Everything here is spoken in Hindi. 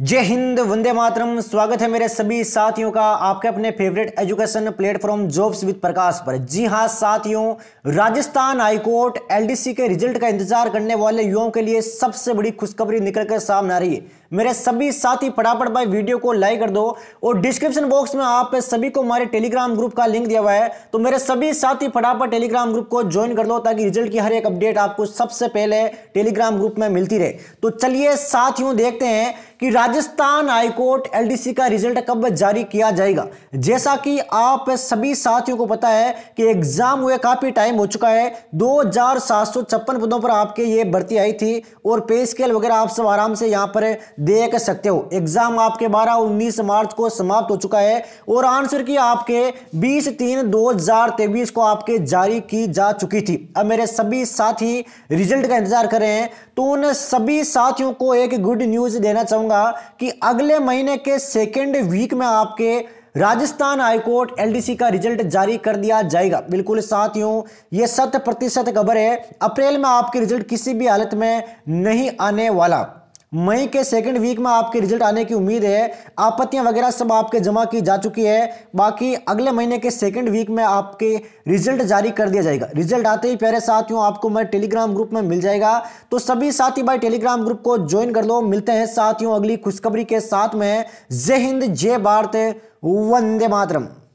जय हिंद, वंदे मातरम। स्वागत है मेरे सभी साथियों का आपके अपने favourite education platform jobs with Prakash पर। जी हाँ साथियों, राजस्थान हाई कोर्ट एलडीसी के रिजल्ट का इंतजार करने वाले युवाओं के लिए सबसे बड़ी खुशखबरी निकल कर सामने आ रही है। मेरे सभी साथी फटाफट भाई वीडियो को लाइक कर दो और डिस्क्रिप्शन बॉक्स में आप सभी को हमारे टेलीग्राम ग्रुप का लिंक दिया हुआ है, तो मेरे सभी साथी फटाफट टेलीग्राम ग्रुप को ज्वाइन कर दो ताकि रिजल्ट की हर एक अपडेट आपको सबसे पहले टेलीग्राम ग्रुप में मिलती रहे। तो चलिए साथियों, देखते हैं कि राजस्थान हाईकोर्ट एलडीसी का रिजल्ट कब जारी किया जाएगा। जैसा कि आप सभी साथियों को पता है कि एग्जाम हुए काफी टाइम हो चुका है, 2756 पदों पर आपके ये भर्ती आई थी और पे स्केल वगैरह आप सब आराम से यहाँ पर देख सकते हो। एग्जाम आपके 19 मार्च को समाप्त हो चुका है और आंसर की आपके 20/3/2023 को आपके जारी की जा चुकी थी। अब मेरे सभी साथी रिजल्ट का इंतजार कर रहे हैं, तो उन सभी साथियों को एक गुड न्यूज देना चाहूंगा कि अगले महीने के सेकेंड वीक में आपके राजस्थान हाईकोर्ट एलडीसी का रिजल्ट जारी कर दिया जाएगा। बिल्कुल साथियों, ये 100% खबर है। अप्रैल में आपके रिजल्ट किसी भी हालत में नहीं आने वाला। मई के सेकंड वीक में आपके रिजल्ट आने की उम्मीद है। आपत्तियां वगैरह सब आपके जमा की जा चुकी है, बाकी अगले महीने के सेकंड वीक में आपके रिजल्ट जारी कर दिया जाएगा। रिजल्ट आते ही प्यारे साथियों आपको मेरे टेलीग्राम ग्रुप में मिल जाएगा, तो सभी साथी भाई टेलीग्राम ग्रुप को ज्वाइन कर लो। मिलते हैं साथियों अगली खुशखबरी के साथ में। जय हिंद, जय भारत, वंदे मातरम।